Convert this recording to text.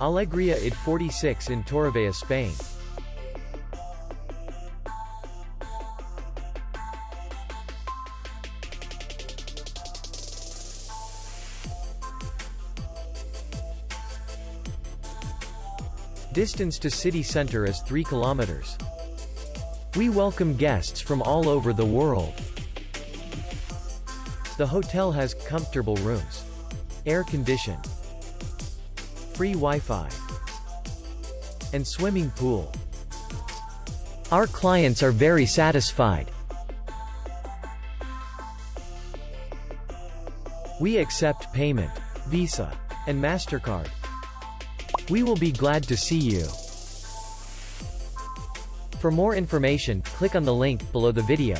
Alegria ID46 in Torrevieja, Spain. Distance to city center is 3 kilometers. We welcome guests from all over the world. The hotel has comfortable rooms, air condition, free Wi-Fi, and swimming pool. Our clients are very satisfied. We accept payment, Visa, and MasterCard. We will be glad to see you. For more information, click on the link below the video.